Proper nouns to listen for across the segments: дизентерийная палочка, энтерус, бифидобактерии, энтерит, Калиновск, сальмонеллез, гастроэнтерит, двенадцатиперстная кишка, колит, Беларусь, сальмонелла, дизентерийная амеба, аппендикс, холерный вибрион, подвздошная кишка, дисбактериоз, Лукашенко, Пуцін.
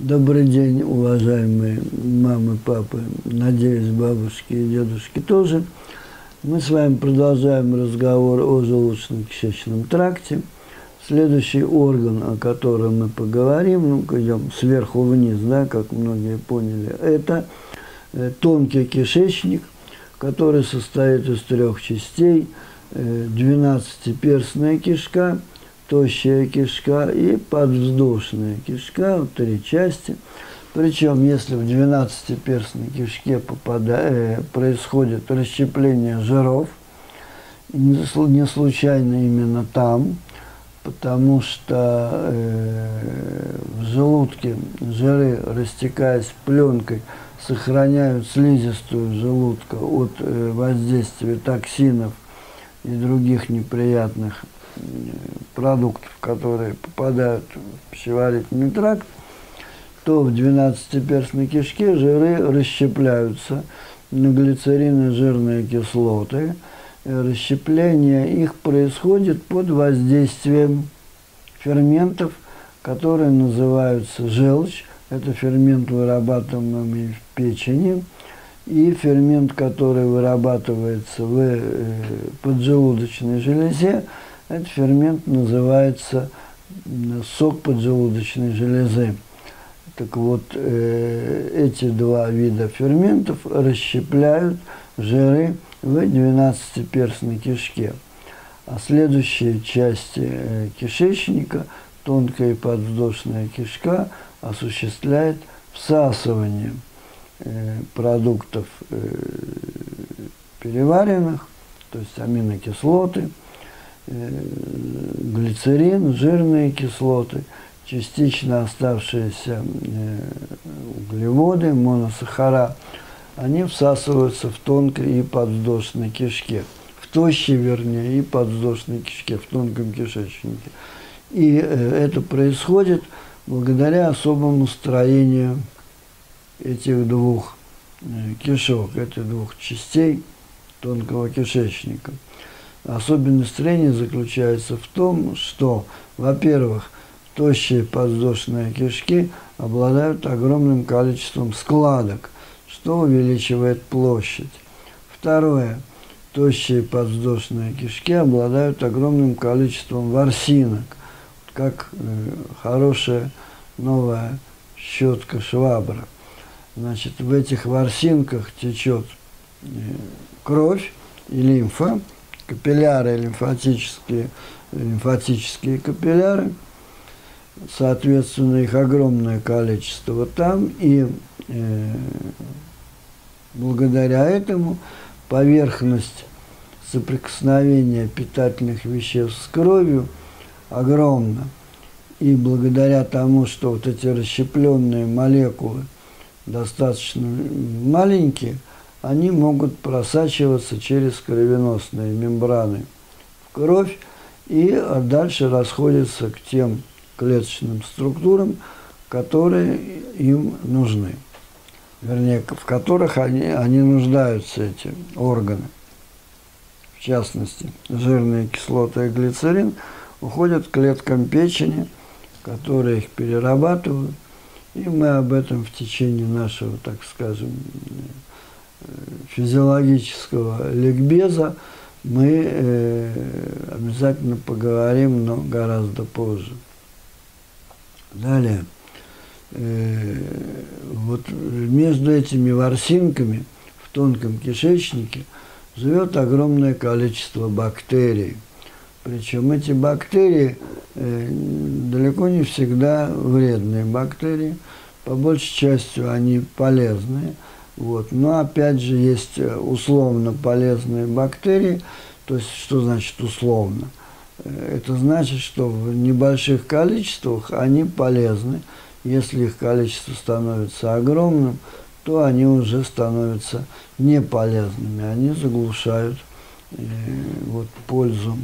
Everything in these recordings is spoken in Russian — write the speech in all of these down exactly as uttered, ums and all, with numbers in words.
Добрый день, уважаемые мамы, папы, надеюсь, бабушки и дедушки тоже. Мы с вами продолжаем разговор о желудочно-кишечном тракте. Следующий орган, о котором мы поговорим, ну-ка идем сверху вниз, да, как многие поняли, это тонкий кишечник, который состоит из трех частей: двенадцатиперстная кишка, тощая кишка и подвздошная кишка, вот три части. Причем, если в двенадцатиперстной кишке попадает, происходит расщепление жиров, не случайно именно там, потому что э, в желудке жиры, растекаясь пленкой, сохраняют слизистую желудка от э, воздействия токсинов и других неприятных продуктов, которые попадают в пищеварительный тракт, то в двенадцатиперстной кишке жиры расщепляются на глицерин и жирные кислоты. Расщепление их происходит под воздействием ферментов, которые называются желчь. Это фермент, вырабатываемый в печени, и фермент, который вырабатывается в поджелудочной железе. Этот фермент называется сок поджелудочной железы. Так вот, эти два вида ферментов расщепляют жиры в двенадцатиперстной кишке. А следующие части кишечника, тонкая и подвздошная кишка, осуществляет всасывание продуктов переваренных, то есть аминокислоты, глицерин, жирные кислоты, частично оставшиеся углеводы, моносахара, они всасываются в тонкой и подвздошной кишке, в тощей, вернее, и подвздошной кишке, в тонком кишечнике. И это происходит благодаря особому строению этих двух кишок, этих двух частей тонкого кишечника. Особенность строения заключается в том, что, во-первых, тощие подвздошные кишки обладают огромным количеством складок, что увеличивает площадь. Второе, тощие подвздошные кишки обладают огромным количеством ворсинок, как хорошая новая щетка Швабра. Значит, в этих ворсинках течет кровь и лимфа, капилляры, лимфатические, лимфатические капилляры, соответственно, их огромное количество там, и э, благодаря этому поверхность соприкосновения питательных веществ с кровью огромна. И благодаря тому, что вот эти расщепленные молекулы достаточно маленькие, они могут просачиваться через кровеносные мембраны в кровь и дальше расходятся к тем клеточным структурам, которые им нужны, вернее, в которых они, они нуждаются, эти органы. В частности, жирные кислоты и глицерин уходят к клеткам печени, которые их перерабатывают, и мы об этом в течение нашего, так скажем, физиологического ликбеза мы э, обязательно поговорим, но гораздо позже. Далее, э, вот между этими ворсинками в тонком кишечнике живет огромное количество бактерий. Причем эти бактерии э, далеко не всегда вредные бактерии, по большей части они полезные. Вот. Но опять же есть условно полезные бактерии. То есть что значит условно? Это значит, что в небольших количествах они полезны. Если их количество становится огромным, то они уже становятся неполезными. Они заглушают э, вот, пользу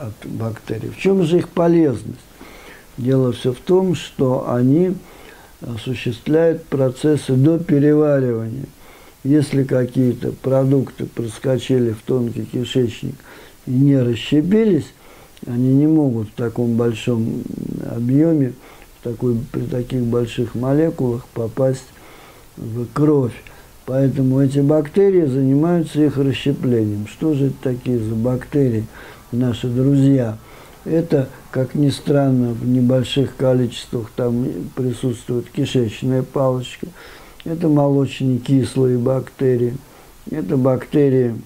от бактерий. В чем же их полезность? Дело все в том, что они осуществляют процессы до переваривания. Если какие-то продукты проскочили в тонкий кишечник и не расщепились, они не могут в таком большом объеме, в такой, при таких больших молекулах попасть в кровь. Поэтому эти бактерии занимаются их расщеплением. Что же это такие за бактерии, наши друзья? Это, как ни странно, в небольших количествах там присутствует кишечная палочка. Это молочнокислые бактерии. Это бактерии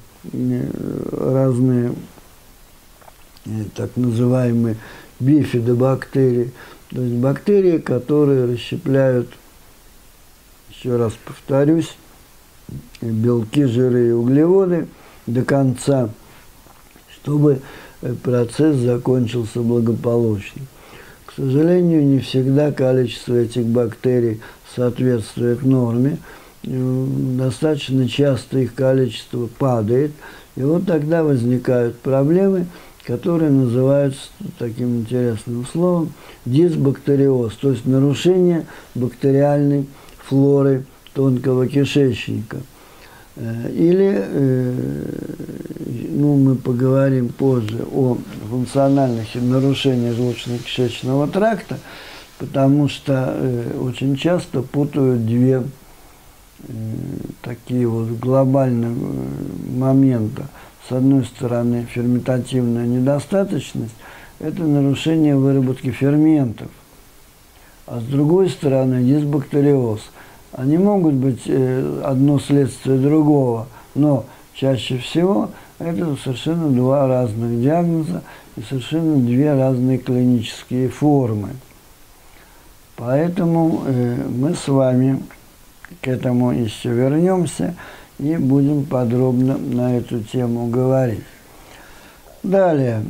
разные, так называемые бифидобактерии. То есть бактерии, которые расщепляют, еще раз повторюсь, белки, жиры и углеводы до конца, чтобы процесс закончился благополучно. К сожалению, не всегда количество этих бактерий соответствует норме. Достаточно часто их количество падает. И вот тогда возникают проблемы, которые называются таким интересным словом дисбактериоз, то есть нарушение бактериальной флоры тонкого кишечника. Или, ну, мы поговорим позже о функциональных нарушениях желудочно-кишечного тракта, потому что очень часто путают две такие вот глобальные момента. С одной стороны, ферментативная недостаточность – это нарушение выработки ферментов, а с другой стороны, дисбактериоз. Они могут быть одно следствие другого, но чаще всего это совершенно два разных диагноза и совершенно две разные клинические формы. Поэтому мы с вами к этому еще вернемся и будем подробно на эту тему говорить. Далее,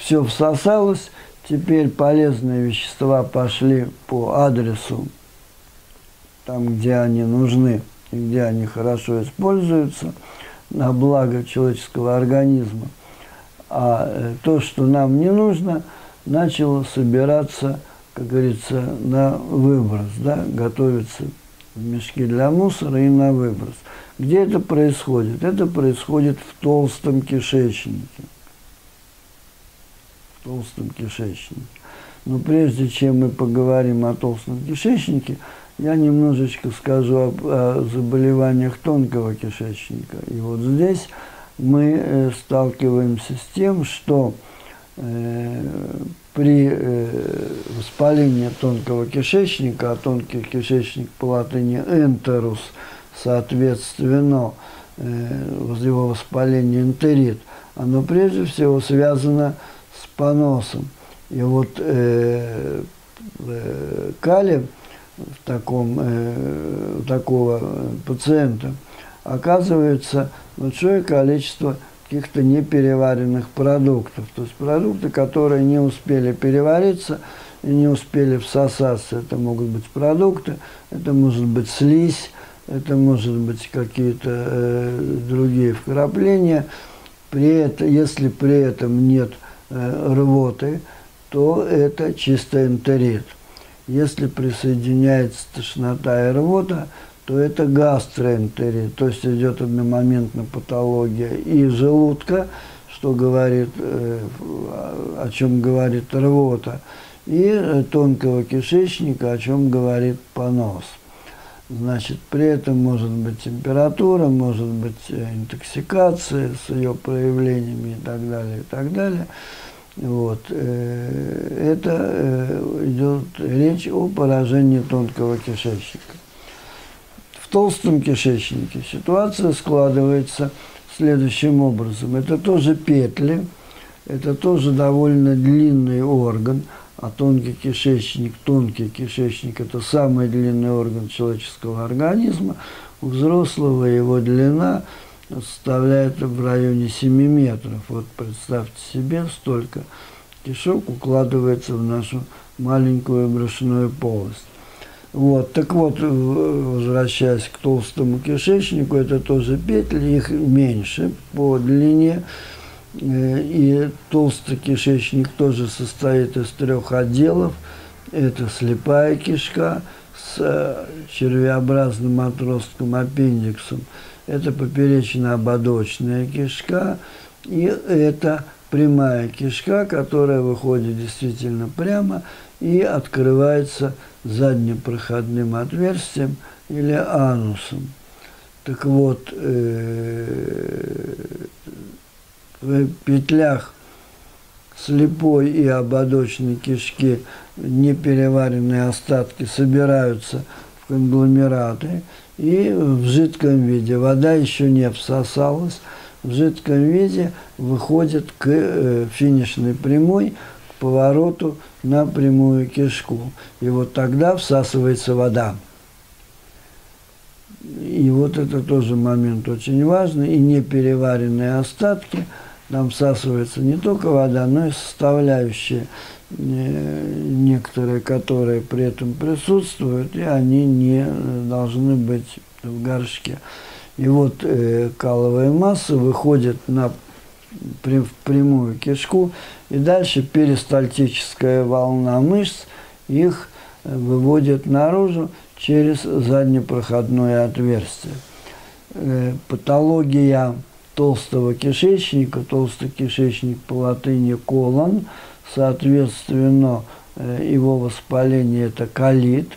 все всосалось, теперь полезные вещества пошли по адресу, там, где они нужны и где они хорошо используются, на благо человеческого организма. А то, что нам не нужно, начало собираться, как говорится, на выброс, да, готовится в мешки для мусора и на выброс. Где это происходит? Это происходит в толстом кишечнике. В толстом кишечнике. Но прежде чем мы поговорим о толстом кишечнике, я немножечко скажу об, о заболеваниях тонкого кишечника. И вот здесь мы сталкиваемся с тем, что э, при э, воспалении тонкого кишечника, а тонкий кишечник по латыни энтерус, соответственно, э, его воспаление энтерит, оно прежде всего связано с поносом. И вот э, э, калий в таком, э, такого пациента оказывается большое количество каких-то непереваренных продуктов. То есть продукты, которые не успели перевариться и не успели всосаться. Это могут быть продукты, это может быть слизь, это может быть какие-то э, другие вкрапления. При это, если при этом нет э, рвоты, то это чисто энтерит. Если присоединяется тошнота и рвота, то это гастроэнтерит. То есть идет одномоментно патология и желудка, что говорит, о чем говорит рвота, и тонкого кишечника, о чем говорит понос. Значит, при этом может быть температура, может быть интоксикация с ее проявлениями и так далее, и так далее. Вот. Это идет речь о поражении тонкого кишечника. В толстом кишечнике ситуация складывается следующим образом. Это тоже петли, это тоже довольно длинный орган, а тонкий кишечник, тонкий кишечник – это самый длинный орган человеческого организма. У взрослого его длина составляет в районе семи метров. Вот представьте себе, столько кишок укладывается в нашу маленькую брюшную полость. Вот, так вот, возвращаясь к толстому кишечнику, это тоже петли, их меньше по длине. И толстый кишечник тоже состоит из трех отделов. Это слепая кишка с червеобразным отростком аппендиксом. Это поперечно-ободочная кишка, и это прямая кишка, которая выходит действительно прямо и открывается заднепроходным отверстием или анусом. Так вот, в петлях слепой и ободочной кишки непереваренные остатки собираются в конгломераты, и в жидком виде, вода еще не всосалась, в жидком виде выходит к финишной прямой, к повороту на прямую кишку. И вот тогда всасывается вода. И вот это тоже момент очень важный. И непереваренные остатки, там всасывается не только вода, но и составляющие некоторые, которые при этом присутствуют, и они не должны быть в горшке. И вот э, каловая масса выходит на в прямую кишку, и дальше перистальтическая волна мышц их выводит наружу через заднепроходное отверстие. Э, патология толстого кишечника, толстый кишечник по латыни колон, соответственно, его воспаление – это колит.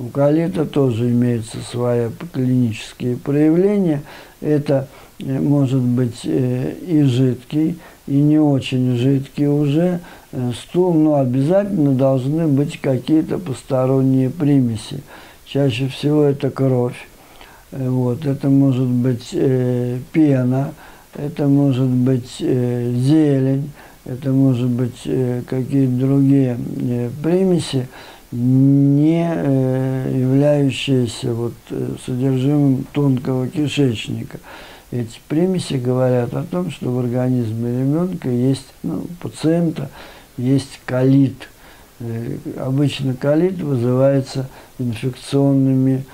У колита тоже имеются свои клинические проявления. Это может быть и жидкий, и не очень жидкий уже стул, но обязательно должны быть какие-то посторонние примеси. Чаще всего это кровь, вот. Это может быть пена, это может быть зелень, это может быть какие-то другие примеси, не являющиеся вот содержимым тонкого кишечника. Эти примеси говорят о том, что в организме ребенка есть, ну, пациента, есть колит. Обычно колит вызывается инфекционными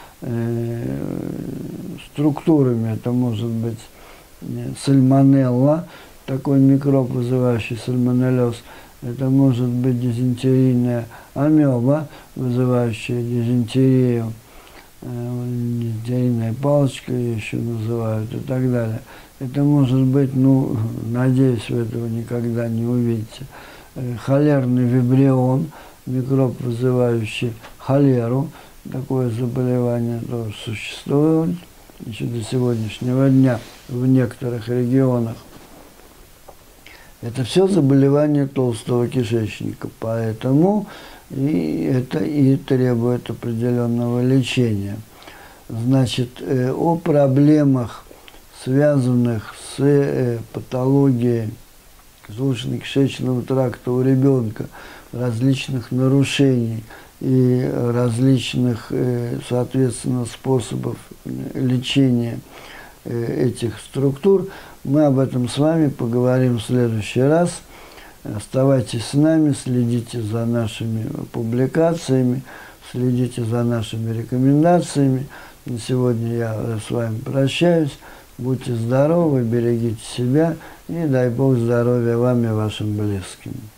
структурами. Это может быть сальмонелла, такой микроб, вызывающий сальмонеллез. Это может быть дизентерийная амеба, вызывающая дизентерию, дизентерийная палочка ее еще называют и так далее. Это может быть, ну, надеюсь, вы этого никогда не увидите, холерный вибрион, микроб, вызывающий холеру. Такое заболевание тоже существует еще до сегодняшнего дня в некоторых регионах. Это все заболевания толстого кишечника, поэтому и это и требует определенного лечения. Значит, о проблемах, связанных с патологией желудочно-кишечного тракта у ребенка, различных нарушений и различных, соответственно, способов лечения этих структур, мы об этом с вами поговорим в следующий раз. Оставайтесь с нами, следите за нашими публикациями, следите за нашими рекомендациями. На сегодня я с вами прощаюсь. Будьте здоровы, берегите себя и дай Бог здоровья вам и вашим близким.